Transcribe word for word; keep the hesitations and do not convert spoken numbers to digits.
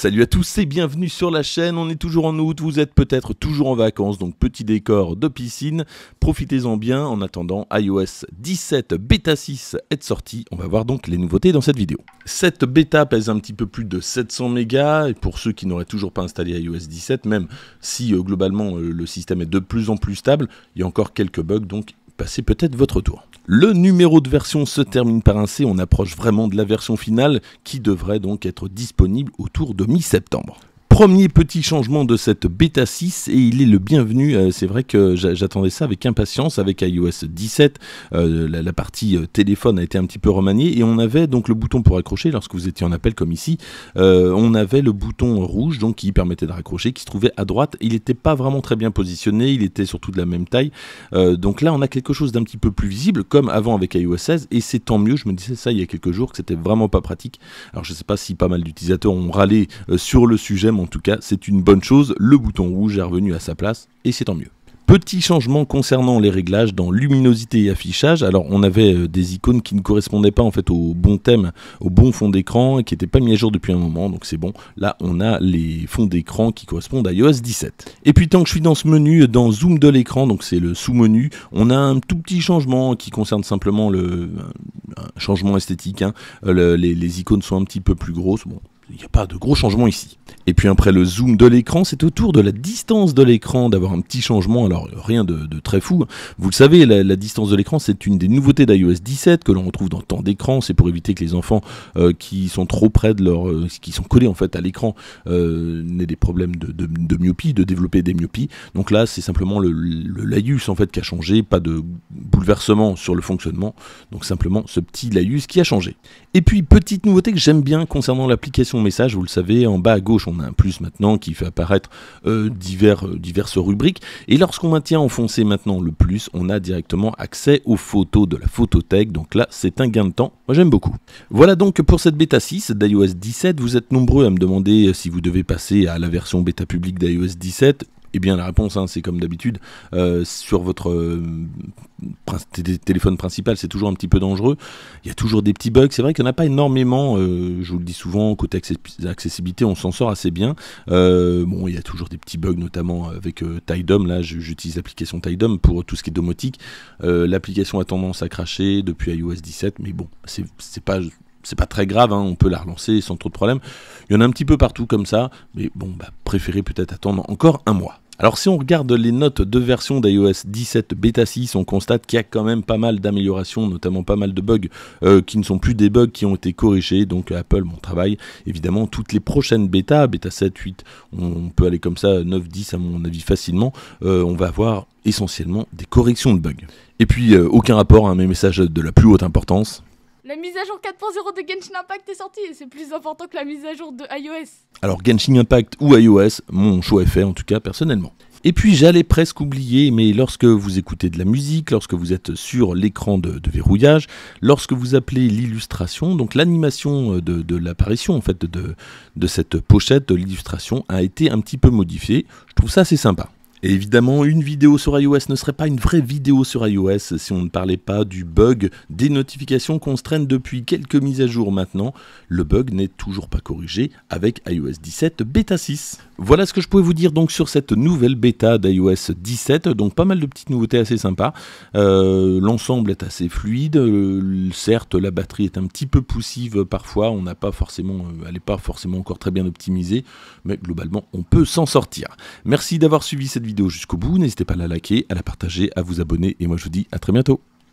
Salut à tous et bienvenue sur la chaîne, on est toujours en août, vous êtes peut-être toujours en vacances, donc petit décor de piscine, profitez-en bien, en attendant iOS dix-sept bêta six est sortie, on va voir donc les nouveautés dans cette vidéo. Cette bêta pèse un petit peu plus de sept cents mégas, et pour ceux qui n'auraient toujours pas installé iOS dix-sept, même si euh, globalement euh, le système est de plus en plus stable, il y a encore quelques bugs, donc passez peut-être votre tour. Le numéro de version se termine par un C, on approche vraiment de la version finale qui devrait donc être disponible autour de mi-septembre. Premier petit changement de cette bêta six et il est le bienvenu, c'est vrai que j'attendais ça avec impatience avec iOS dix-sept, euh, la, la partie téléphone a été un petit peu remaniée et on avait donc le bouton pour accrocher lorsque vous étiez en appel comme ici, euh, on avait le bouton rouge donc qui permettait de raccrocher qui se trouvait à droite, il n'était pas vraiment très bien positionné, il était surtout de la même taille, euh, donc là on a quelque chose d'un petit peu plus visible comme avant avec iOS seize et c'est tant mieux, je me disais ça il y a quelques jours que c'était vraiment pas pratique, alors je sais pas si pas mal d'utilisateurs ont râlé euh, sur le sujet mais en tout cas, c'est une bonne chose, le bouton rouge est revenu à sa place et c'est tant mieux. Petit changement concernant les réglages dans luminosité et affichage. Alors on avait des icônes qui ne correspondaient pas en fait au bon thème, au bon fond d'écran et qui n'étaient pas mis à jour depuis un moment, donc c'est bon. Là on a les fonds d'écran qui correspondent à iOS dix-sept. Et puis tant que je suis dans ce menu, dans zoom de l'écran, donc c'est le sous-menu, on a un tout petit changement qui concerne simplement le un changement esthétique, hein. le, les, les icônes sont un petit peu plus grosses, bon. Il n'y a pas de gros changement ici. Et puis après le zoom de l'écran, c'est au tour de la distance de l'écran d'avoir un petit changement, alors rien de, de très fou. Vous le savez, la, la distance de l'écran, c'est une des nouveautés d'iOS dix-sept que l'on retrouve dans temps d'écran. C'est pour éviter que les enfants euh, qui sont trop près de leur... Euh, qui sont collés en fait à l'écran euh, n'aient des problèmes de, de, de myopie, de développer des myopies. Donc là, c'est simplement le, le laïus en fait qui a changé, pas de bouleversement sur le fonctionnement. Donc simplement ce petit laïus qui a changé. Et puis petite nouveauté que j'aime bien concernant l'application message, vous le savez, en bas à gauche on a un plus maintenant qui fait apparaître euh, divers, euh, diverses rubriques et lorsqu'on maintient enfoncé maintenant le plus on a directement accès aux photos de la photothèque, donc là c'est un gain de temps, moi j'aime beaucoup. Voilà donc pour cette bêta six d'iOS dix-sept, vous êtes nombreux à me demander si vous devez passer à la version bêta publique d'iOS dix-sept. Eh bien la réponse, hein, c'est comme d'habitude, euh, sur votre euh, téléphone principal c'est toujours un petit peu dangereux, il y a toujours des petits bugs, c'est vrai qu'il n'y en a pas énormément, euh, je vous le dis souvent, côté accessibilité on s'en sort assez bien, euh, bon il y a toujours des petits bugs notamment avec euh, Tidom, là j'utilise l'application Tidom pour tout ce qui est domotique, euh, l'application a tendance à cracher depuis iOS dix-sept mais bon c'est pas... C'est pas très grave, hein, on peut la relancer sans trop de problèmes. Il y en a un petit peu partout comme ça, mais bon, bah, préférez peut-être attendre encore un mois. Alors si on regarde les notes de version d'iOS dix-sept bêta six, on constate qu'il y a quand même pas mal d'améliorations, notamment pas mal de bugs euh, qui ne sont plus des bugs qui ont été corrigés, donc Apple, mon travail, évidemment, toutes les prochaines bêtas, bêta sept, huit, on peut aller comme ça, neuf, dix à mon avis facilement, euh, on va avoir essentiellement des corrections de bugs. Et puis, euh, aucun rapport, hein, mes messages de la plus haute importance. La mise à jour quatre point zéro de Genshin Impact est sortie et c'est plus important que la mise à jour de iOS. Alors Genshin Impact ou iOS, mon choix est fait en tout cas personnellement. Et puis j'allais presque oublier, mais lorsque vous écoutez de la musique, lorsque vous êtes sur l'écran de, de verrouillage, lorsque vous appelez l'illustration, donc l'animation de, de l'apparition en fait de, de cette pochette, de l'illustration a été un petit peu modifiée, je trouve ça assez sympa. Et évidemment, une vidéo sur iOS ne serait pas une vraie vidéo sur iOS si on ne parlait pas du bug des notifications qu'on se traîne depuis quelques mises à jour maintenant. Le bug n'est toujours pas corrigé avec iOS dix-sept bêta six. Voilà ce que je pouvais vous dire donc sur cette nouvelle bêta d'iOS dix-sept. Donc pas mal de petites nouveautés assez sympas. Euh, L'ensemble est assez fluide. Euh, certes, la batterie est un petit peu poussive parfois. On n'a pas forcément, elle n'est pas forcément encore très bien optimisée. Mais globalement, on peut s'en sortir. Merci d'avoir suivi cette vidéo jusqu'au bout, n'hésitez pas à la liker, à la partager, à vous abonner et moi je vous dis à très bientôt.